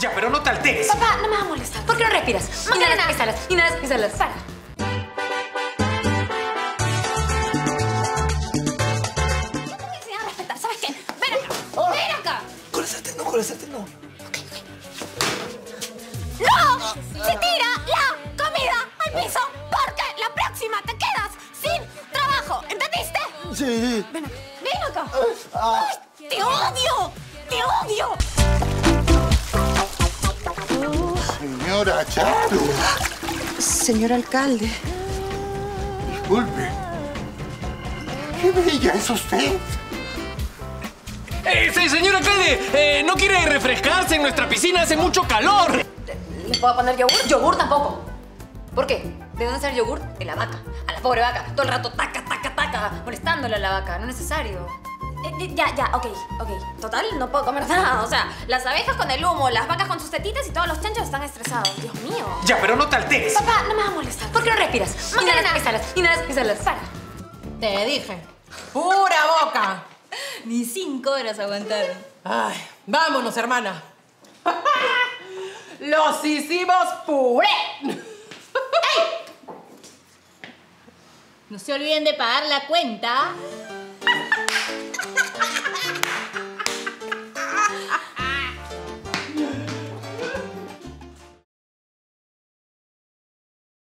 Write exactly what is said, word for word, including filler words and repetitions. Ya, pero no te alteres. Papá, no me vas a molestar. ¿Por qué no respiras? Macarena, exhalas, inhalas, exhalas. Para. Yo te enseñaba a respetar, ¿sabes qué? Ven acá, oh. ven acá. Con las artes no, con las artes no. Ok, ok. ¡No! Se tira la comida al piso porque la próxima te quedas sin trabajo. ¿Entendiste? Sí. Ven acá. Ven acá. Ah. Ay, ¡te odio! ¡Te odio! Señora Charo. Señor alcalde. Disculpe. ¿Qué bella es usted? Eh, señor alcalde, eh, ¿no quiere refrescarse? En nuestra piscina hace mucho calor. ¿Le puedo poner yogur? Yogur tampoco. ¿Por qué? ¿De dónde sale el yogur? De la vaca. A la pobre vaca. Todo el rato taca, taca, taca. Molestándola a la vaca. No es necesario. Ya, ya, ok, ok. Total, no puedo comer nada. O sea, las abejas con el humo, las vacas con sus tetitas y todos los chanchos están estresados. Dios mío. Ya, pero no te alteres. Papá, no me vas a molestar. ¿Por qué no respiras? Inhalas, exhalas, inhalas, exhalas. Para. Te dije. ¡Pura boca! Ni cinco horas aguantaron. Ay, vámonos, hermana. ¡Los hicimos puré! ¡Ay! No se olviden de pagar la cuenta.